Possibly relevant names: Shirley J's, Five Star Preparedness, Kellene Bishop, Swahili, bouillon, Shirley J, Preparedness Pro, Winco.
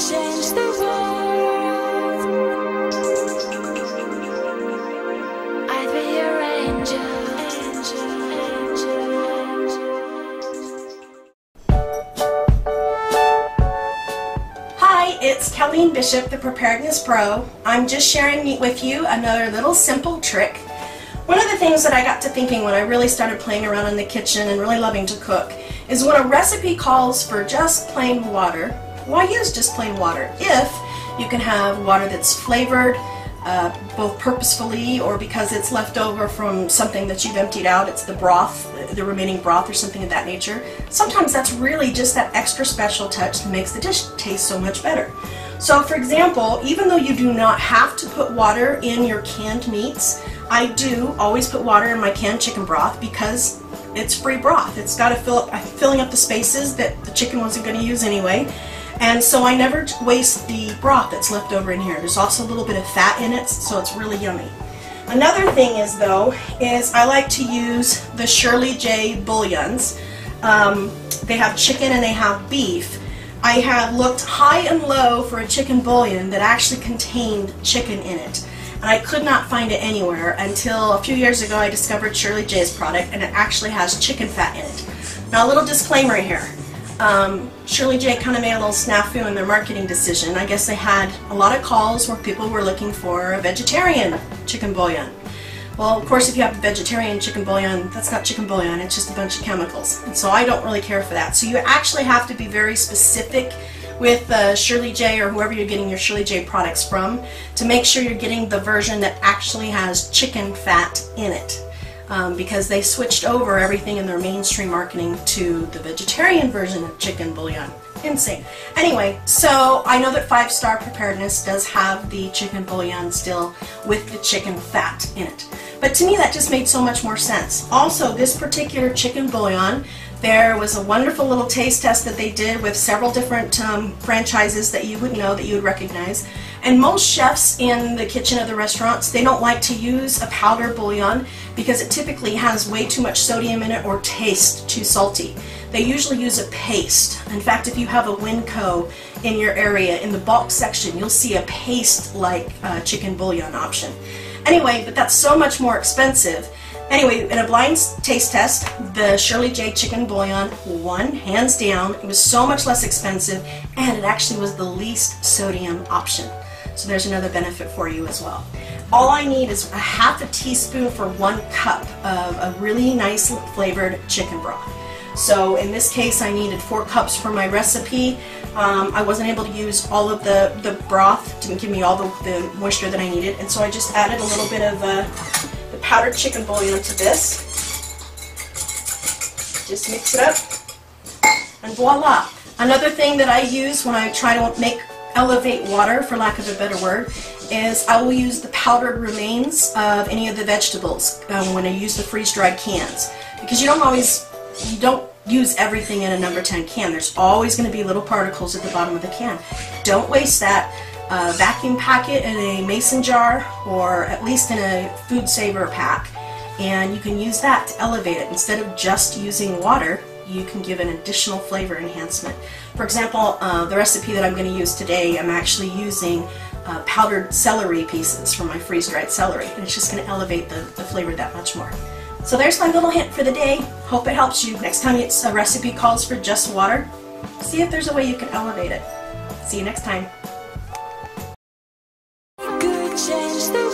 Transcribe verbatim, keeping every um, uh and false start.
change the world. I'd be your angel. It's Kellene Bishop, the Preparedness Pro. I'm just sharing with you another little simple trick. One of the things that I got to thinking when I really started playing around in the kitchen and really loving to cook is when a recipe calls for just plain water, why use just plain water if you can have water that's flavored uh, both purposefully or because it's left over from something that you've emptied out, it's the broth, the remaining broth or something of that nature. Sometimes that's really just that extra special touch that makes the dish taste so much better. So for example, even though you do not have to put water in your canned meats, I do always put water in my canned chicken broth because it's free broth. It's got to fill up, I'm filling up the spaces that the chicken wasn't going to use anyway. And so I never waste the broth that's left over in here. There's also a little bit of fat in it, so it's really yummy. Another thing is though, is I like to use the Shirley J bouillons. Um, they have chicken and they have beef. I have looked high and low for a chicken bouillon that actually contained chicken in it. And I could not find it anywhere until a few years ago I discovered Shirley J's product, and it actually has chicken fat in it. Now a little disclaimer here. Um, Shirley J kind of made a little snafu in their marketing decision. I guess they had a lot of calls where people were looking for a vegetarian chicken bouillon. Well, of course, if you have a vegetarian chicken bouillon, that's not chicken bouillon, it's just a bunch of chemicals. And so I don't really care for that. So you actually have to be very specific with uh, Shirley J or whoever you're getting your Shirley J products from to make sure you're getting the version that actually has chicken fat in it. Um, because they switched over everything in their mainstream marketing to the vegetarian version of chicken bouillon. Insane. Anyway, so I know that Five Star Preparedness does have the chicken bouillon still with the chicken fat in it. But to me that just made so much more sense. Also, this particular chicken bouillon, there was a wonderful little taste test that they did with several different um, franchises that you would know, that you would recognize. And most chefs in the kitchen of the restaurants, they don't like to use a powder bouillon because it typically has way too much sodium in it or tastes too salty. They usually use a paste. In fact, if you have a Winco in your area, in the bulk section, you'll see a paste-like uh, chicken bouillon option. Anyway, but that's so much more expensive. Anyway, in a blind taste test, the Shirley J chicken bouillon won, hands down. It was so much less expensive, and it actually was the least sodium option. So there's another benefit for you as well. All I need is a half a teaspoon for one cup of a really nice flavored chicken broth. So in this case, I needed four cups for my recipe. Um, I wasn't able to use all of the, the broth to give me all the, the moisture that I needed, and so I just added a little bit of uh, the powdered chicken bouillon to this. Just mix it up, and voila. Another thing that I use when I try to make elevate water, for lack of a better word, is I will use the powdered remains of any of the vegetables um, when I use the freeze-dried cans, because you don't always you don't use everything in a number ten can. There's always going to be little particles at the bottom of the can. Don't waste that. Uh, vacuum pack it in a mason jar or at least in a food saver pack, and you can use that to elevate it. Instead of just using water, you can give an additional flavor enhancement. For example, uh, the recipe that I'm going to use today, I'm actually using uh, powdered celery pieces from my freeze-dried celery, and it's just going to elevate the, the flavor that much more. So there's my little hint for the day. Hope it helps you. Next time it's a recipe calls for just water, see if there's a way you can elevate it. See you next time. Change the